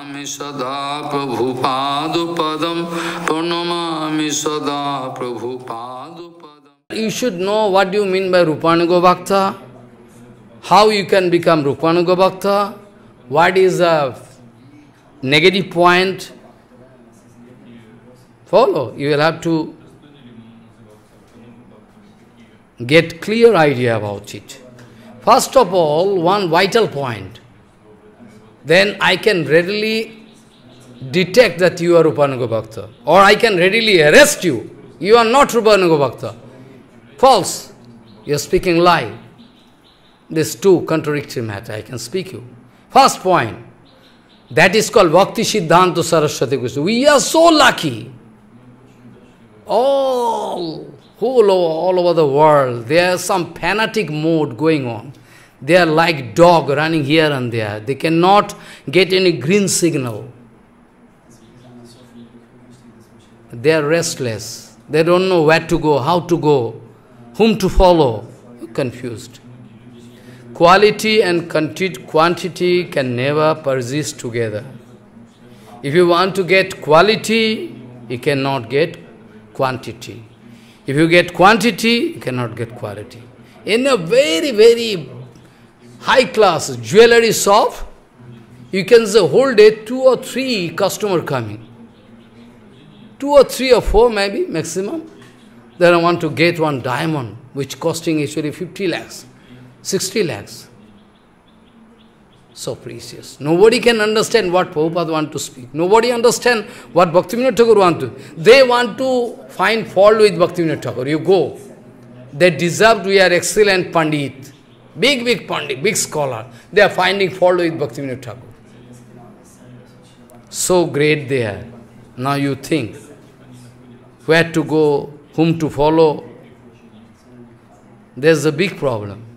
Purnamami Sada Prabhupadupadam, Purnamami Sada Prabhupadupadam. You should know what you mean by Rupanuga Bhakta, how you can become Rupanuga Bhakta, what is a negative point. Follow, you will have to get clear idea about it. First of all, one vital point. Then I can readily detect that you are Rupanuga Bhakta. Or I can readily arrest you. You are not Rupanuga Bhakta. False. You are speaking lie. These two contradictory matter. I can speak you. First point. That is called Bhakti Siddhanta Saraswati. We are so lucky. All over the world, there is some fanatic mode going on. They are like dog running here and there. They cannot get any green signal. They are restless. They don't know where to go, how to go, whom to follow. Confused. Quality and quantity can never persist together. If you want to get quality, you cannot get quantity. If you get quantity, you cannot get quality. In a very, very high class jewelry shop, you can say whole day 2 or 3 customers coming. 2 or 3 or 4 maybe maximum. Then I want to get one diamond, which costing actually 50 lakhs, 60 lakhs. So precious. Nobody can understand what Prabhupada wants to speak. Nobody understands what Bhaktivinoda Thakur wants to. They want to find fault with Bhaktivinoda Thakur. You go. They deserved, we are excellent Pandit. Big Pandit, big scholar. They are finding fault with Bhaktivinoda Thakur. So great they are. Now you think where to go, whom to follow. There is a big problem.